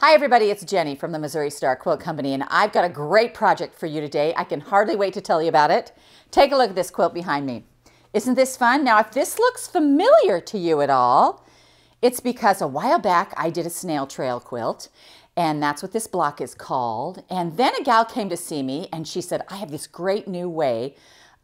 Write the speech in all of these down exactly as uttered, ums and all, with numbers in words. Hi everybody, it's Jenny from the Missouri Star Quilt Company, and I've got a great project for you today. I can hardly wait to tell you about it. Take a look at this quilt behind me. Isn't this fun? Now if this looks familiar to you at all, it's because a while back I did a snail trail quilt, and that's what this block is called. And then a gal came to see me and she said, I have this great new way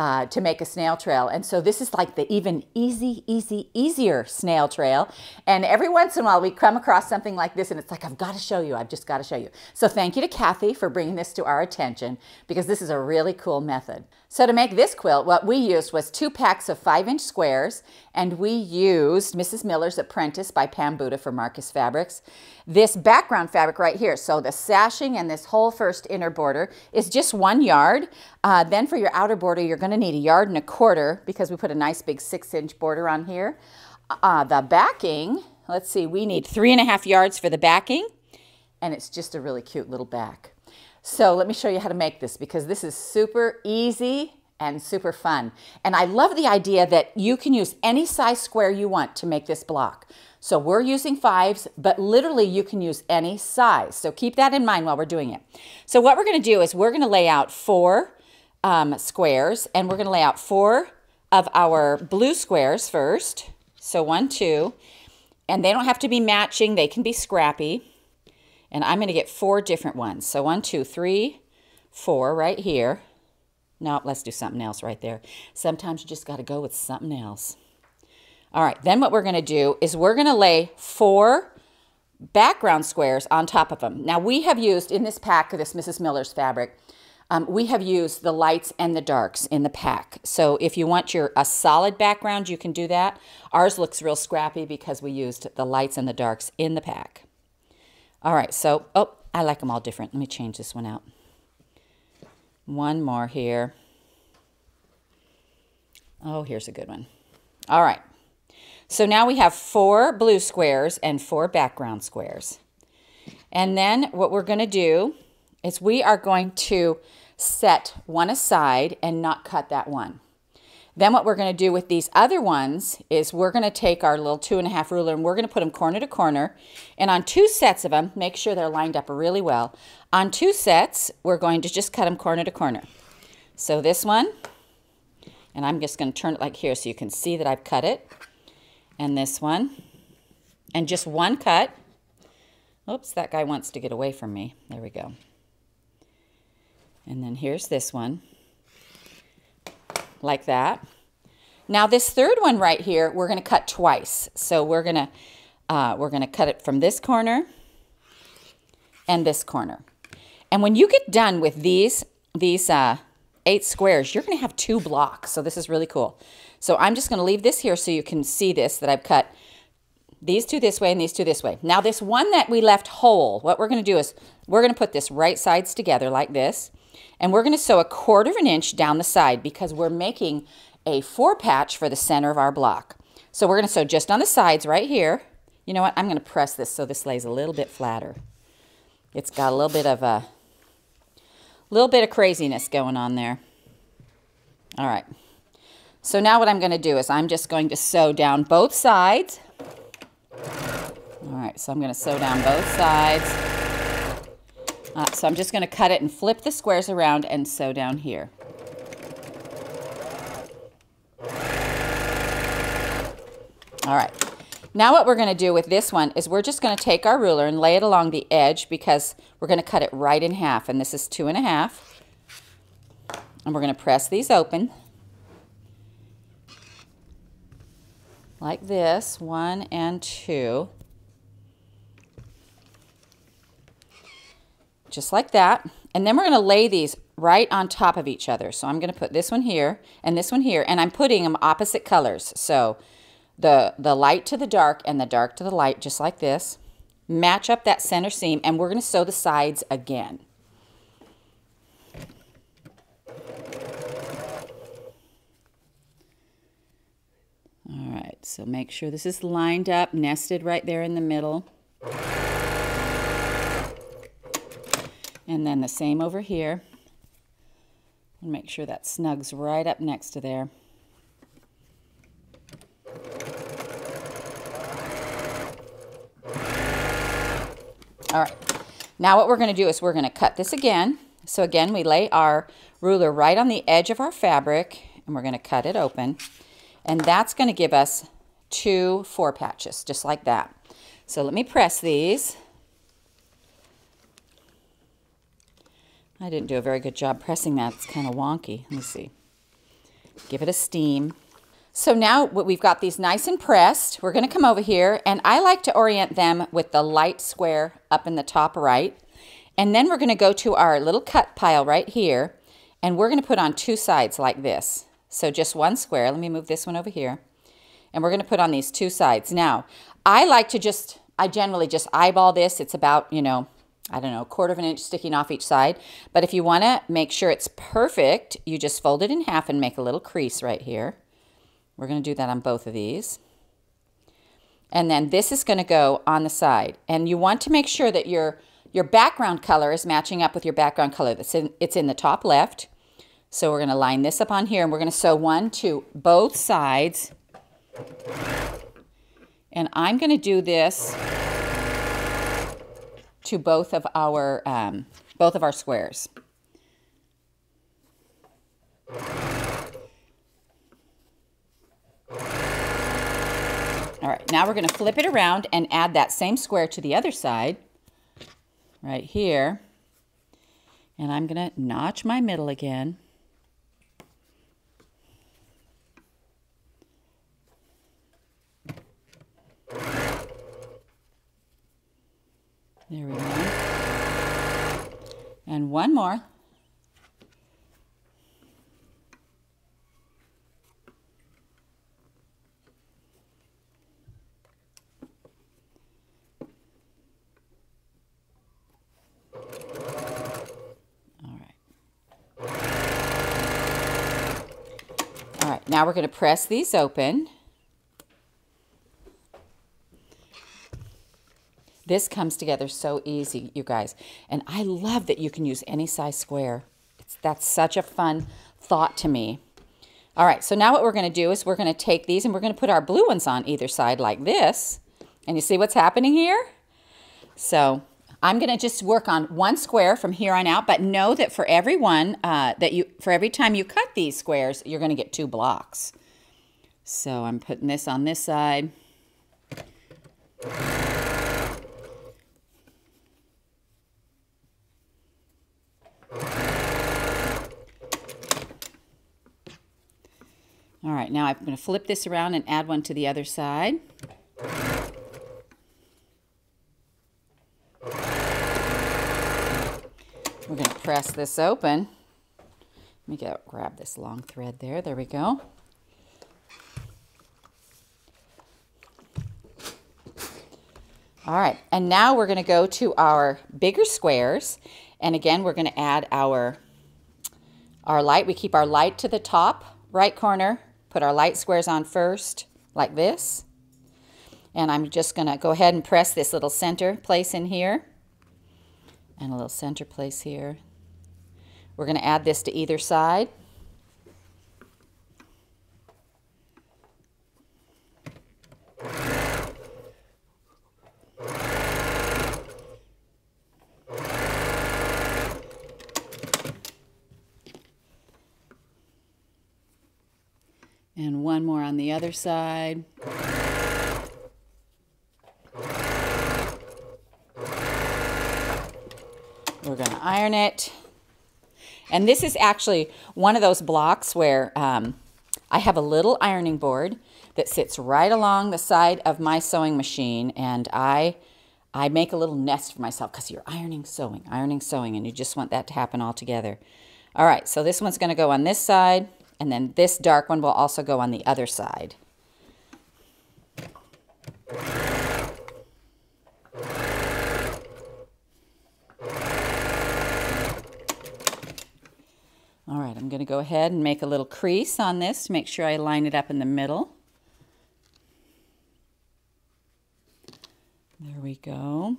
Uh, to make a snail trail. And so this is like the even easy, easy, easier snail trail. And every once in a while we come across something like this and it's like, I've got to show you, I've just got to show you. So thank you to Kathy for bringing this to our attention, because this is a really cool method. So to make this quilt, what we used was two packs of five inch squares, and we used Missus Miller's Apprentice by Pam Buda for Marcus Fabrics. This background fabric right here, so the sashing and this whole first inner border is just one yard. Uh, then for your outer border, you're going to need a yard and a quarter, because we put a nice big six inch border on here. Uh, the backing, let's see, we need three and a half yards for the backing, and it's just a really cute little back. So let me show you how to make this, because this is super easy and super fun. And I love the idea that you can use any size square you want to make this block. So we're using fives, but literally you can use any size. So keep that in mind while we're doing it. So what we're going to do is we're going to lay out four Um, squares, and we're going to lay out four of our blue squares first. So one, two, and they don't have to be matching. They can be scrappy. And I'm going to get four different ones. So one, two, three, four right here. No, let's do something else right there. Sometimes you just got to go with something else. All right, then what we're going to do is we're going to lay four background squares on top of them. Now we have used in this pack, this Missus Miller's fabric, Um, we have used the lights and the darks in the pack. So if you want your a solid background, you can do that. Ours looks real scrappy because we used the lights and the darks in the pack. All right, so, oh, I like them all different. Let me change this one out. One more here. Oh, here's a good one. All right, so now we have four blue squares and four background squares. And then what we're gonna do is we are going to set one aside and not cut that one. Then what we're going to do with these other ones is we're going to take our little two and a half ruler and we're going to put them corner to corner. And on two sets of them, make sure they're lined up really well. On two sets, we're going to just cut them corner to corner. So this one, and I'm just going to turn it like here so you can see that I've cut it. And this one, and just one cut. Oops, that guy wants to get away from me. There we go. And then here's this one, like that. Now this third one right here, we're going to cut twice. So we're going to uh, we're going to cut it from this corner and this corner. And when you get done with these these uh, eight squares, you're going to have two blocks. So this is really cool. So I'm just going to leave this here so you can see this, that I've cut these two this way and these two this way. Now this one that we left whole, what we're going to do is we're going to put this right sides together like this. And we're going to sew a quarter of an inch down the side, because we're making a four patch for the center of our block. So we're going to sew just on the sides right here. You know what? I'm going to press this so this lays a little bit flatter. It's got a little bit of a little bit of craziness going on there. All right. So now what I'm going to do is I'm just going to sew down both sides. All right. So I'm going to sew down both sides. Uh, so I'm just going to cut it and flip the squares around and sew down here. All right. Now what we're going to do with this one is we're just going to take our ruler and lay it along the edge, because we're going to cut it right in half. And this is two and a half. And we're going to press these open like this, one and two. Just like that. And then we're going to lay these right on top of each other. So I'm going to put this one here and this one here, and I'm putting them opposite colors. So the, the light to the dark and the dark to the light, just like this. Match up that center seam, and we're going to sew the sides again. All right, so make sure this is lined up, nested right there in the middle. And then the same over here. And make sure that snugs right up next to there. All right, now what we're going to do is we're going to cut this again. So again, we lay our ruler right on the edge of our fabric, and we're going to cut it open. And that's going to give us two four patches, just like that. So let me press these. I didn't do a very good job pressing that. It's kind of wonky. Let me see. Give it a steam. So now we've got these nice and pressed. We're going to come over here, and I like to orient them with the light square up in the top right. And then we're going to go to our little cut pile right here, and we're going to put on two sides like this. So just one square. Let me move this one over here. And we're going to put on these two sides. Now, I like to just, I generally just eyeball this. It's about, you know, I don't know, a quarter of an inch sticking off each side. But if you want to make sure it's perfect, you just fold it in half and make a little crease right here. We're going to do that on both of these. And then this is going to go on the side. And you want to make sure that your, your background color is matching up with your background color. That's in, it's in the top left. So we're going to line this up on here, and we're going to sew one to both sides. And I'm going to do this to both of our um, both of our squares. All right, now we're going to flip it around and add that same square to the other side right here. And I'm going to notch my middle again. There we go. And one more. All right. All right, now we're going to press these open. This comes together so easy, you guys. And I love that you can use any size square. It's, that's such a fun thought to me. All right, so now what we're going to do is we're going to take these and we're going to put our blue ones on either side like this. And you see what's happening here? So I'm going to just work on one square from here on out, but know that for every one, uh, that you, for every time you cut these squares, you're going to get two blocks. So I'm putting this on this side. All right, now I'm going to flip this around and add one to the other side. We're going to press this open. Let me get, grab this long thread there. There we go. All right, and now we're going to go to our bigger squares. And again, we're going to add our, our light. We keep our light to the top right corner. Put our light squares on first, like this. And I'm just going to go ahead and press this little center place in here. And a little center place here. We're going to add this to either side. And one more on the other side. We're going to iron it. And this is actually one of those blocks where um, I have a little ironing board that sits right along the side of my sewing machine, and I, I make a little nest for myself because you're ironing, sewing, ironing, sewing, and you just want that to happen all together. All right, so this one's going to go on this side. And then this dark one will also go on the other side. All right, I'm going to go ahead and make a little crease on this to make sure I line it up in the middle. There we go.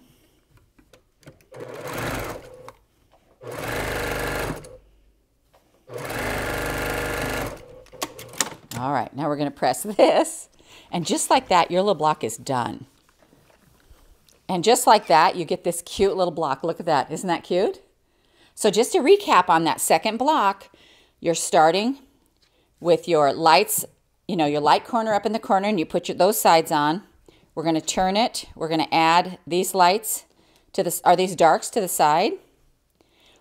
All right, now we're going to press this. And just like that, your little block is done. And just like that, you get this cute little block. Look at that. Isn't that cute? So just to recap on that second block, you're starting with your lights, you know, your light corner up in the corner, and you put your, those sides on. We're going to turn it. We're going to add these lights to this, or these darks to the side.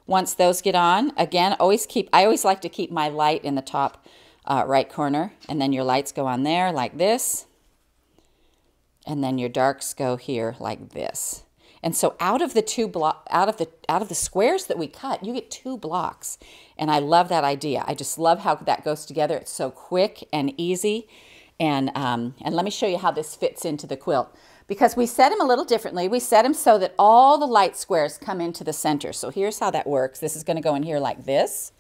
Once those get on, again, always keep, I always like to keep my light in the top uh, right corner, and then your lights go on there like this. And then your darks go here like this. And so out of the two block, out of the out of the squares that we cut, you get two blocks. And I love that idea. I just love how that goes together. It's so quick and easy. And um, and let me show you how this fits into the quilt, because we set them a little differently. We set them so that all the light squares come into the center. So here's how that works. This is going to go in here like this.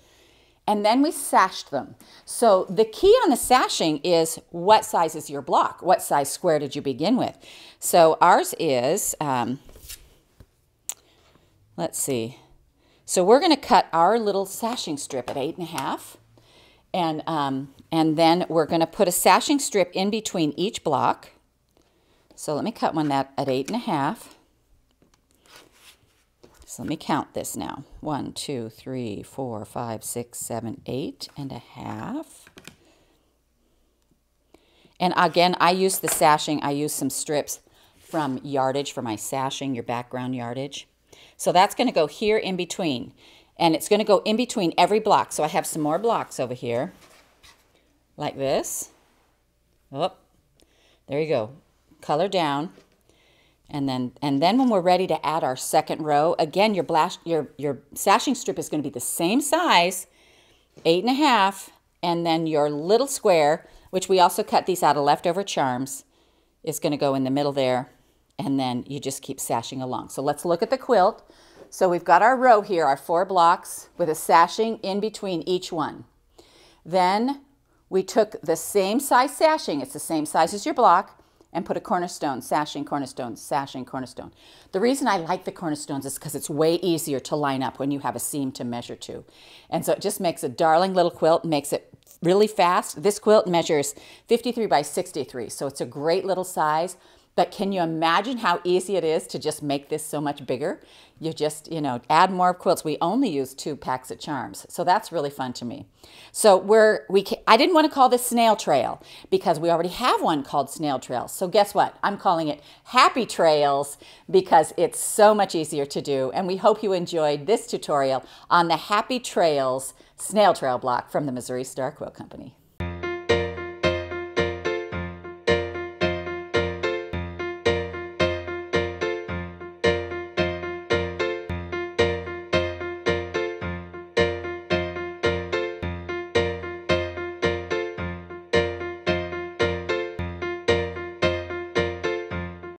And then we sashed them. So the key on the sashing is what size is your block? What size square did you begin with? So ours is, um, let's see. So we're going to cut our little sashing strip at eight and a half. And, um, and then we're going to put a sashing strip in between each block. So let me cut one that at eight and a half. So let me count this now. One, two, three, four, five, six, seven, eight and a half. And again, I use the sashing. I use some strips from yardage for my sashing, your background yardage. So that's going to go here in between. And it's going to go in between every block. So I have some more blocks over here like this. Oh, there you go. Color down. And then, and then when we're ready to add our second row, again, your, blash, your, your sashing strip is going to be the same size, eight and a half, and then your little square, which we also cut these out of leftover charms, is going to go in the middle there, and then you just keep sashing along. So let's look at the quilt. So we've got our row here, our four blocks, with a sashing in between each one. Then we took the same size sashing, it's the same size as your block, and put a cornerstone, sashing, cornerstone, sashing, cornerstone. The reason I like the cornerstones is because it's way easier to line up when you have a seam to measure to. And so it just makes a darling little quilt, makes it really fast. This quilt measures fifty-three by sixty-three, so it's a great little size. But can you imagine how easy it is to just make this so much bigger? You just, you know, add more quilts. We only use two packs of charms. So that's really fun to me. So we're, we can, I didn't want to call this Snail Trail because we already have one called Snail Trails. So guess what? I'm calling it Happy Trails because it's so much easier to do. And we hope you enjoyed this tutorial on the Happy Trails Snail Trail block from the Missouri Star Quilt Company.